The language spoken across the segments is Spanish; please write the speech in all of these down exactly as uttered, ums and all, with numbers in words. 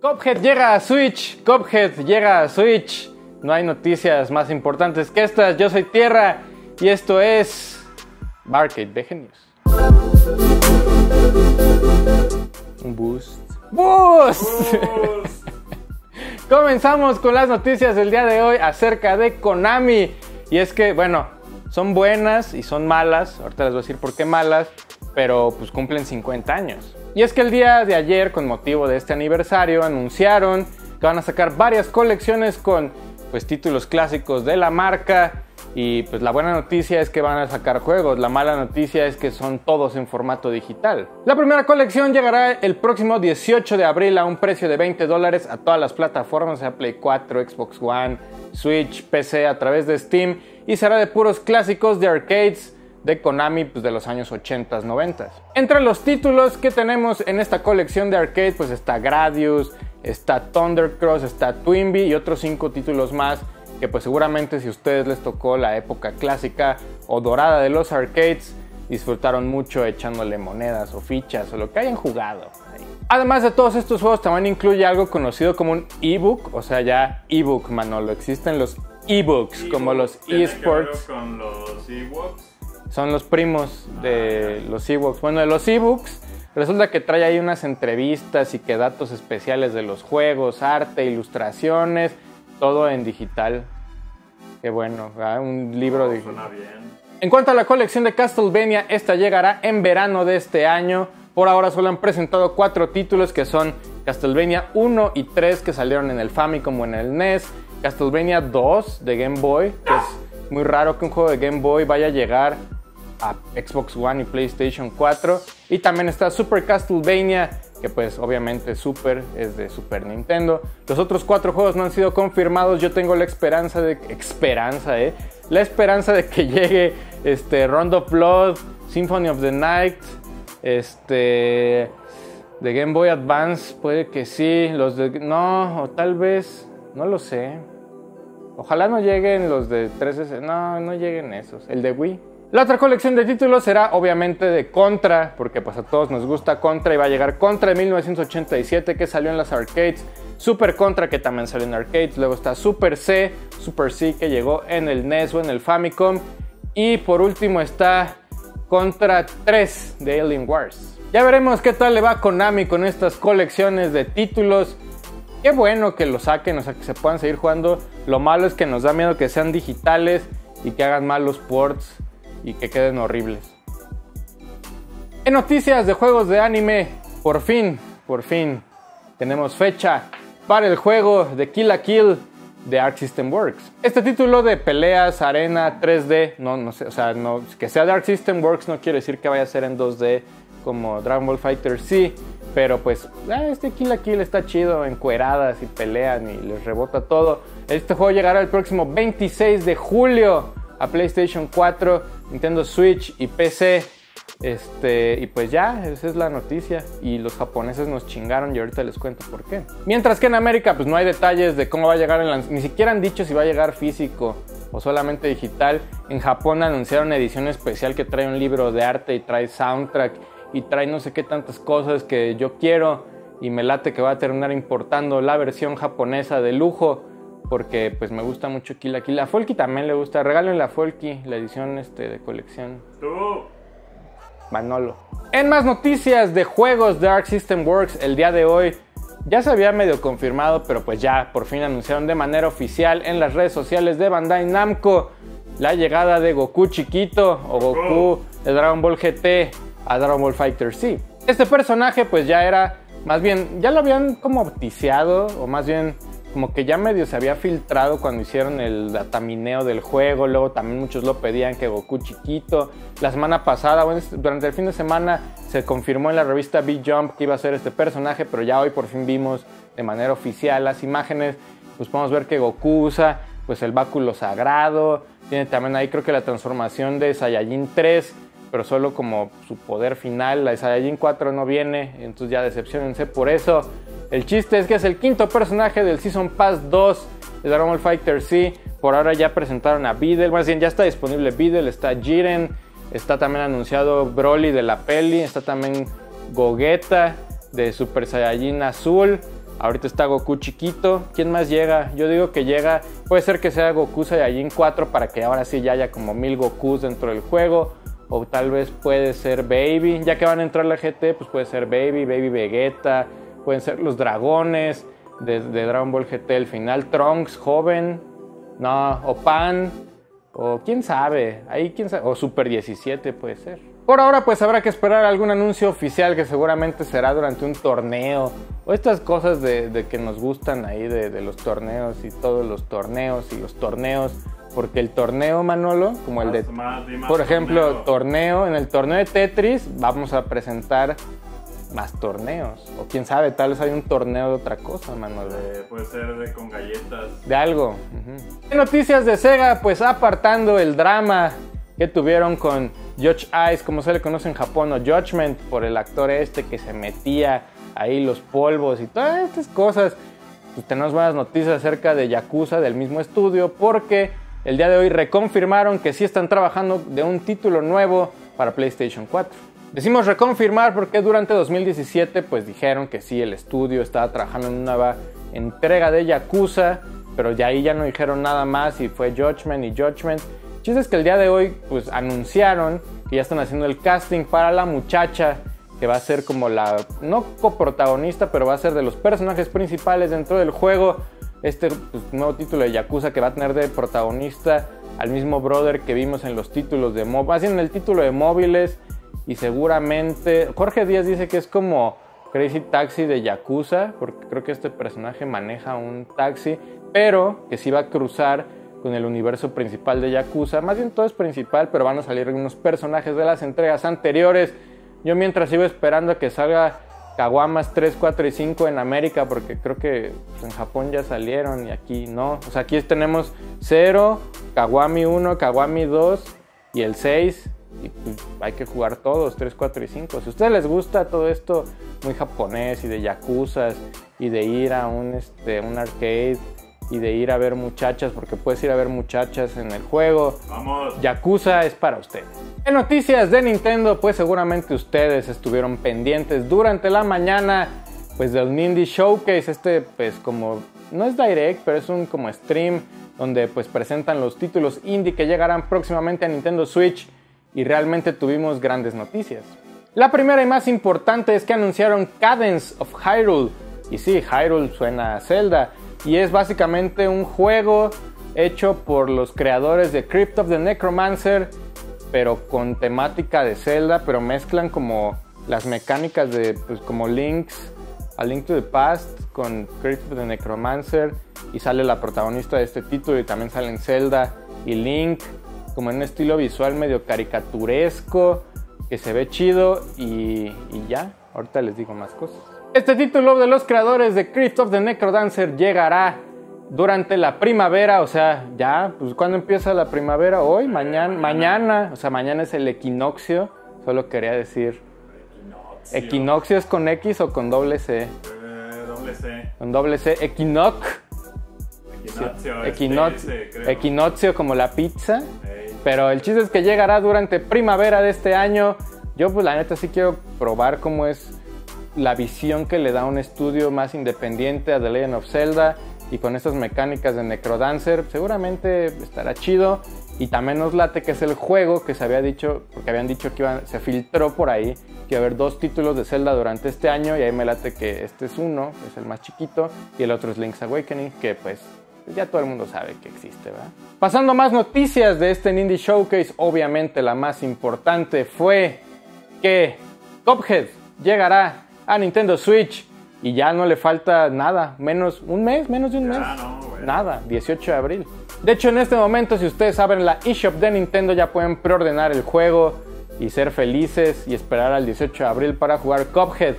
Cuphead llega a Switch, Cuphead llega a Switch. No hay noticias más importantes que estas. Yo soy Tierra y esto es Barcade de Genius. Un boost. ¡Boost! Boost. Comenzamos con las noticias del día de hoy acerca de Konami. Y es que, bueno, son buenas y son malas. Ahorita les voy a decir por qué malas. Pero pues cumplen cincuenta años. Y es que el día de ayer, con motivo de este aniversario, anunciaron que van a sacar varias colecciones con pues títulos clásicos de la marca. Y pues la buena noticia es que van a sacar juegos, la mala noticia es que son todos en formato digital. La primera colección llegará el próximo dieciocho de abril a un precio de veinte dólares a todas las plataformas, a Play cuatro, Xbox One, Switch, P C, a través de Steam, y será de puros clásicos de arcades de Konami, pues de los años ochenta, noventa. Entre los títulos que tenemos en esta colección de arcades pues está Gradius, está Thundercross, está TwinBee y otros cinco títulos más, que pues seguramente si a ustedes les tocó la época clásica o dorada de los arcades, disfrutaron mucho echándole monedas o fichas o lo que hayan jugado. Además de todos estos juegos, también incluye algo conocido como un ebook, o sea, ya ebook, Manolo, existen los ebooks, e como los esports. ¿Con los ewoks? Son los primos de ah, los ewoks. Bueno, de los ebooks resulta que trae ahí unas entrevistas y que datos especiales de los juegos, arte, ilustraciones. Todo en digital. Qué bueno, ¿verdad? Un libro oh, digital. Suena bien. En cuanto a la colección de Castlevania, esta llegará en verano de este año. Por ahora solo han presentado cuatro títulos, que son Castlevania uno y tres, que salieron en el Famicom o en el N E S. Castlevania dos de Game Boy, que es muy raro que un juego de Game Boy vaya a llegar a Xbox One y PlayStation cuatro. Y también está Super Castlevania, que pues obviamente Super es de Super Nintendo. Los otros cuatro juegos no han sido confirmados. Yo tengo la esperanza de... Esperanza, eh. La esperanza de que llegue este, Rondo of Blood, Symphony of the Night, este... de Game Boy Advance, puede que sí. Los de... No, o tal vez... No lo sé. Ojalá no lleguen los de tres D S. No, no lleguen esos. El de Wii. La otra colección de títulos será obviamente de Contra, porque pues a todos nos gusta Contra, y va a llegar Contra de mil novecientos ochenta y siete, que salió en las arcades, Super Contra, que también salió en arcades, luego está Super C, Super C que llegó en el N E S o en el Famicom, y por último está Contra tres de Alien Wars. Ya veremos qué tal le va a Konami con estas colecciones de títulos. Qué bueno que lo saquen, o sea, que se puedan seguir jugando. Lo malo es que nos da miedo que sean digitales y que hagan mal los ports y que queden horribles. En noticias de juegos de anime, por fin, por fin tenemos fecha para el juego de Kill la Kill de Arc System Works. Este título de peleas, arena, tres D, no, no sé, o sea, no, que sea de Arc System Works no quiere decir que vaya a ser en dos D como Dragon Ball FighterZ, pero pues este Kill la Kill está chido, encueradas y pelean y les rebota todo. Este juego llegará el próximo veintiséis de julio a PlayStation cuatro, Nintendo Switch y P C. Este, y pues ya, esa es la noticia. Y los japoneses nos chingaron y ahorita les cuento por qué. Mientras que en América pues no hay detalles de cómo va a llegar el lanzamiento. Ni siquiera han dicho si va a llegar físico o solamente digital. En Japón anunciaron una edición especial que trae un libro de arte y trae soundtrack y trae no sé qué tantas cosas que yo quiero. Y me late que va a terminar importando la versión japonesa de lujo, porque pues me gusta mucho Kill la Kill. A Folky también le gusta. Regálenle a Folky la edición este, de colección. ¡Tú! Manolo. En más noticias de juegos de Arc System Works, el día de hoy ya se había medio confirmado, pero pues ya por fin anunciaron de manera oficial en las redes sociales de Bandai Namco la llegada de Goku chiquito o Goku de Dragon Ball G T a Dragon Ball FighterZ. Este personaje pues ya era, más bien, ya lo habían como tiseado, o más bien como que ya medio se había filtrado cuando hicieron el datamineo del juego. Luego también muchos lo pedían, que Goku chiquito. La semana pasada, bueno, durante el fin de semana, se confirmó en la revista B-Jump que iba a ser este personaje, pero ya hoy por fin vimos de manera oficial las imágenes. Pues podemos ver que Goku usa pues el báculo sagrado, tiene también ahí creo que la transformación de Saiyajin tres, pero solo como su poder final. La de Saiyajin cuatro no viene, entonces ya decepciónense por eso. El chiste es que es el quinto personaje del Season Pass dos de Dragon Ball FighterZ. Por ahora ya presentaron a Videl, más bien ya está disponible Videl, está Jiren, está también anunciado Broly de la peli, está también Gogeta de Super Saiyajin Azul, Ahorita está Goku chiquito. ¿Quién más llega? Yo digo que llega, puede ser que sea Goku Saiyajin cuatro para que ahora sí ya haya como mil Gokus dentro del juego. O tal vez puede ser Baby, ya que van a entrar la G T, pues puede ser Baby, Baby Vegeta, pueden ser los dragones de, de Dragon Ball G T al final, Trunks joven, no, o Pan, o quién sabe, ahí quién sabe, o Super diecisiete puede ser. Por ahora pues habrá que esperar algún anuncio oficial que seguramente será durante un torneo, o estas cosas de, de que nos gustan ahí de, de los torneos y todos los torneos y los torneos. Porque el torneo, Manolo, como el de, por ejemplo, torneo, en el torneo de Tetris vamos a presentar más torneos. O quién sabe, tal vez hay un torneo de otra cosa, Manolo. Eh, puede ser de con galletas. De algo. Uh-huh. En noticias de Sega, pues apartando el drama que tuvieron con Judge Eyes, como se le conoce en Japón, o Judgment, por el actor este que se metía ahí los polvos y todas estas cosas. Pues tenemos buenas noticias acerca de Yakuza del mismo estudio, porque el día de hoy reconfirmaron que sí están trabajando de un título nuevo para PlayStation cuatro. Decimos reconfirmar porque durante dos mil diecisiete pues dijeron que sí, el estudio estaba trabajando en una nueva entrega de Yakuza, pero de ahí ya no dijeron nada más y fue Judgment y Judgment. El chiste es que el día de hoy pues anunciaron que ya están haciendo el casting para la muchacha que va a ser como la, no coprotagonista, pero va a ser de los personajes principales dentro del juego. Este pues, nuevo título de Yakuza que va a tener de protagonista al mismo brother que vimos en los títulos de móviles, más bien en el título de móviles, y seguramente Jorge Díaz dice que es como Crazy Taxi de Yakuza, porque creo que este personaje maneja un taxi, pero que sí va a cruzar con el universo principal de Yakuza. Más bien todo es principal, pero van a salir algunos personajes de las entregas anteriores. Yo mientras sigo esperando a que salga Kawamas tres, cuatro y cinco en América, porque creo que en Japón ya salieron y aquí no. O sea, aquí tenemos cero, Kawami uno, Kawami dos y el seis. Y pues hay que jugar todos, tres, cuatro y cinco. Si a ustedes les gusta todo esto muy japonés y de yakuzas y de ir a un, este, un arcade y de ir a ver muchachas, porque puedes ir a ver muchachas en el juego. Vamos. Yakuza es para ustedes. En noticias de Nintendo, pues seguramente ustedes estuvieron pendientes durante la mañana pues del Nintendo Showcase, este pues como, no es Direct, pero es un como stream donde pues presentan los títulos indie que llegarán próximamente a Nintendo Switch, y realmente tuvimos grandes noticias. La primera y más importante es que anunciaron Cadence of Hyrule, y sí, Hyrule suena a Zelda, y es básicamente un juego hecho por los creadores de Crypt of the Necromancer, pero con temática de Zelda, pero mezclan como las mecánicas de, pues como Link's, A Link to the Past con Crypt of the Necromancer, y sale la protagonista de este título y también salen Zelda y Link, como en un estilo visual medio caricaturesco, que se ve chido y, y ya, ahorita les digo más cosas. Este título de los creadores de Crypt of the Necrodancer llegará durante la primavera, o sea, ya, pues ¿cuándo empieza la primavera? Hoy, mañana, mañana, o sea, mañana es el equinoccio, solo quería decir. Equinoccio. ¿Equinoccio es con X o con doble C? Eh, doble C. Con doble C, equinoc. Equinoccio. Equinoccio, este, equinoccio como la pizza. Hey. Pero el chiste es que llegará durante primavera de este año. Yo pues la neta sí quiero probar cómo es la visión que le da un estudio más independiente a The Legend of Zelda, y con estas mecánicas de Necrodancer seguramente estará chido. Y también nos late que es el juego que se había dicho, porque habían dicho que iban, se filtró por ahí que iba a haber dos títulos de Zelda durante este año, y ahí me late que este es uno, es el más chiquito, y el otro es Link's Awakening, que pues ya todo el mundo sabe que existe, ¿verdad? Pasando a más noticias de este Indie Showcase, obviamente la más importante fue que Cuphead llegará a Nintendo Switch, y ya no le falta nada, menos un mes, menos de un mes, no, bueno. Nada, dieciocho de abril. De hecho, en este momento, si ustedes abren la eShop de Nintendo, ya pueden preordenar el juego y ser felices y esperar al dieciocho de abril para jugar Cuphead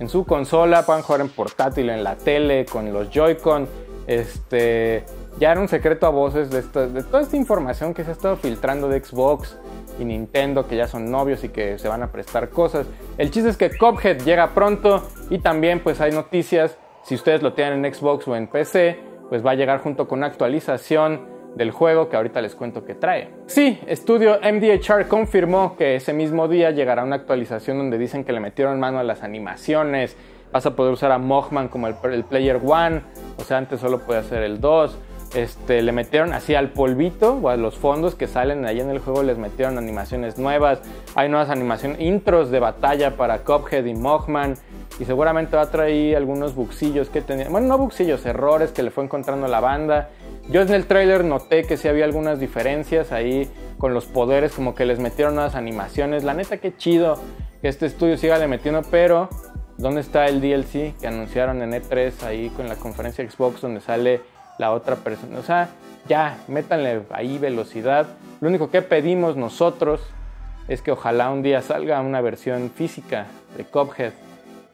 en su consola. Pueden jugar en portátil, en la tele, con los Joy-Con. Este, ya era un secreto a voces de, esta, de toda esta información que se ha estado filtrando de Xbox y Nintendo, que ya son novios y que se van a prestar cosas. El chiste es que Cuphead llega pronto, y también pues hay noticias, si ustedes lo tienen en Xbox o en P C, pues va a llegar junto con una actualización del juego que ahorita les cuento que trae. Sí, estudio M D H R confirmó que ese mismo día llegará una actualización donde dicen que le metieron mano a las animaciones vas a poder usar a Mothman como el, el Player One, o sea, antes solo podía hacer el dos. Este, le metieron así al polvito o a los fondos que salen ahí en el juego, les metieron animaciones nuevas. Hay nuevas animaciones, intros de batalla para Cuphead y Mothman. Y seguramente va a traer algunos bugsillos que tenía. Bueno, no bugsillos, errores que le fue encontrando la banda. Yo en el tráiler noté que sí había algunas diferencias ahí con los poderes, como que les metieron nuevas animaciones. La neta, qué chido que este estudio siga le metiendo, pero ¿dónde está el D L C que anunciaron en E tres ahí con la conferencia Xbox donde sale la otra persona? O sea, ya, métanle ahí velocidad. Lo único que pedimos nosotros es que ojalá un día salga una versión física de Cuphead.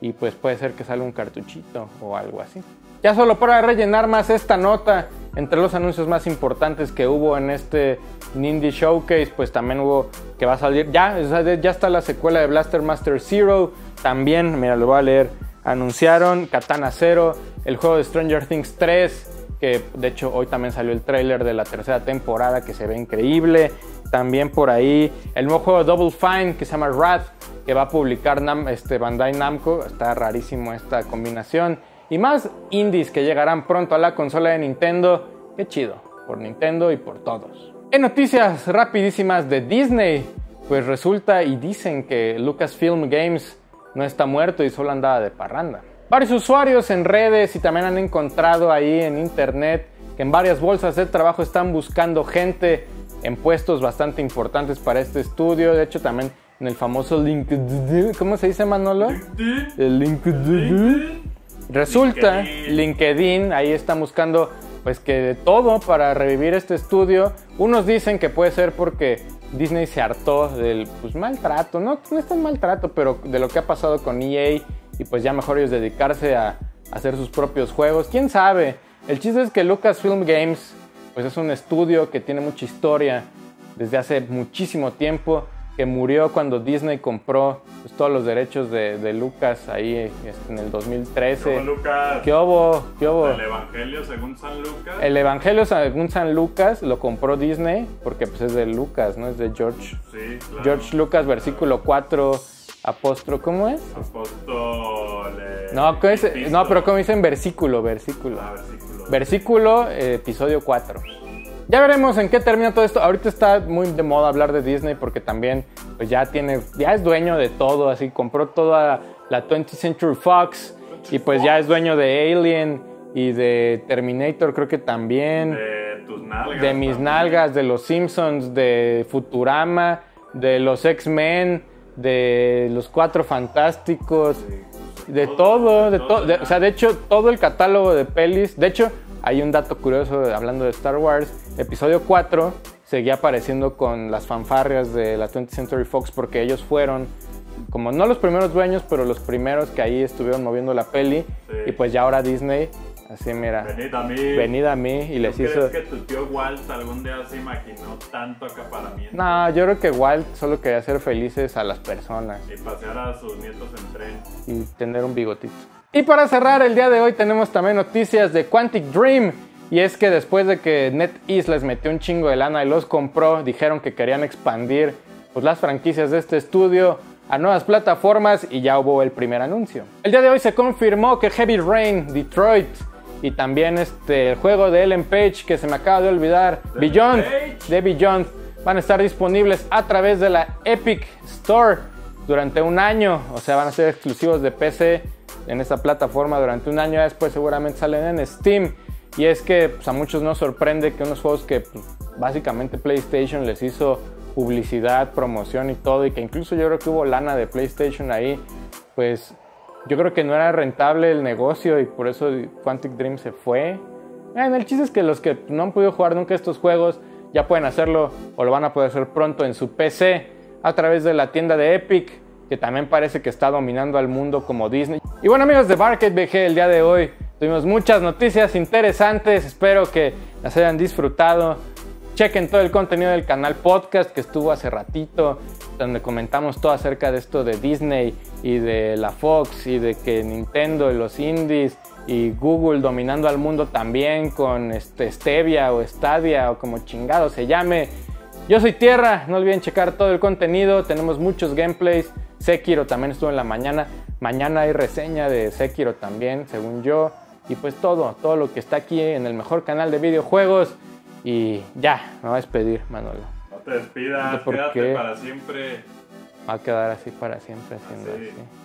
Y pues puede ser que salga un cartuchito o algo así. Ya solo para rellenar más esta nota, entre los anuncios más importantes que hubo en este Indie Showcase, pues también hubo que va a salir, ya, ya está la secuela de Blaster Master Zero. También, mira, lo voy a leer. Anunciaron Katana Zero, el juego de Stranger Things tres, que de hecho hoy también salió el tráiler de la tercera temporada, que se ve increíble. También por ahí el nuevo juego Double Fine, que se llama Wrath, que va a publicar Nam, este, Bandai Namco. Está rarísimo esta combinación. Y más indies que llegarán pronto a la consola de Nintendo. Qué chido, por Nintendo y por todos. En noticias rapidísimas de Disney, pues resulta y dicen que Lucasfilm Games no está muerto y solo andaba de parranda. Varios usuarios en redes y también han encontrado ahí en internet que en varias bolsas de trabajo están buscando gente en puestos bastante importantes para este estudio. De hecho, también en el famoso LinkedIn, ¿cómo se dice, Manolo? LinkedIn. El LinkedIn. Resulta, LinkedIn. LinkedIn, ahí están buscando pues que de todo para revivir este estudio. Unos dicen que puede ser porque Disney se hartó del pues, maltrato, no, no es tan maltrato, pero de lo que ha pasado con E A. Y pues ya mejor ellos dedicarse a hacer sus propios juegos. ¿Quién sabe? El chiste es que Lucasfilm Games pues es un estudio que tiene mucha historia desde hace muchísimo tiempo, que murió cuando Disney compró pues, todos los derechos de, de Lucas ahí en el dos mil trece. ¿Qué hubo, Lucas? ¿Qué hubo? ¿Qué hubo? El Evangelio según San Lucas. El Evangelio según San Lucas lo compró Disney porque pues es de Lucas, ¿no? Es de George. Sí, claro. George Lucas, versículo cuatro... Apóstol, ¿cómo es? Apóstol. No, no, pero ¿cómo dicen? Versículo, versículo. Ah, versículo. Versículo, eh, episodio cuatro. Ya veremos en qué termina todo esto. Ahorita está muy de moda hablar de Disney porque también pues ya tiene, ya es dueño de todo, así compró toda la twentieth century fox y pues ya es dueño de Alien y de Terminator, creo que también. De tus nalgas. De mis también. Nalgas, de los Simpsons, de Futurama, de los X-Men. De los Cuatro Fantásticos, sí, de todo, todo de todo, todo de, o sea, de hecho, todo el catálogo de pelis. De hecho, hay un dato curioso hablando de Star Wars. Episodio cuatro seguía apareciendo con las fanfarrias de la twentieth century fox porque ellos fueron, como no los primeros dueños, pero los primeros que ahí estuvieron moviendo la peli. Sí. Y pues ya ahora Disney, así mira, venid a mí, venid a mí y les hizo... ¿Crees que tu tío Walt algún día se imaginó tanto acaparamiento? No, yo creo que Walt solo quería hacer felices a las personas. Y pasear a sus nietos en tren. Y tener un bigotito. Y para cerrar el día de hoy tenemos también noticias de Quantic Dream. Y es que después de que NetEase les metió un chingo de lana y los compró, dijeron que querían expandir pues, las franquicias de este estudio a nuevas plataformas y ya hubo el primer anuncio. El día de hoy se confirmó que Heavy Rain, Detroit... Y también este, el juego de Ellen Page, que se me acaba de olvidar, The Beyond, de Beyond, van a estar disponibles a través de la Epic Store durante un año. O sea, van a ser exclusivos de P C en esta plataforma durante un año. Después seguramente salen en Steam. Y es que pues, a muchos nos sorprende que unos juegos que pues, básicamente PlayStation les hizo publicidad, promoción y todo, y que incluso yo creo que hubo lana de PlayStation ahí, pues... Yo creo que no era rentable el negocio y por eso Quantic Dream se fue. Bueno, el chiste es que los que no han podido jugar nunca estos juegos ya pueden hacerlo o lo van a poder hacer pronto en su P C a través de la tienda de Epic, que también parece que está dominando al mundo como Disney. Y bueno, amigos de Barcade B G, el día de hoy tuvimos muchas noticias interesantes. Espero que las hayan disfrutado. Chequen todo el contenido del canal podcast que estuvo hace ratito, donde comentamos todo acerca de esto de Disney y de la Fox y de que Nintendo y los indies y Google dominando al mundo también con este Stevia o Stadia o como chingado se llame. Yo soy Tierra, no olviden checar todo el contenido, tenemos muchos gameplays, Sekiro también estuvo en la mañana. Mañana hay reseña de Sekiro también, según yo. Y pues todo, todo lo que está aquí en el mejor canal de videojuegos. Y ya, me voy a despedir, Manolo. No te despidas, no sé quédate qué. Para siempre. Va a quedar así para siempre haciendo así. así.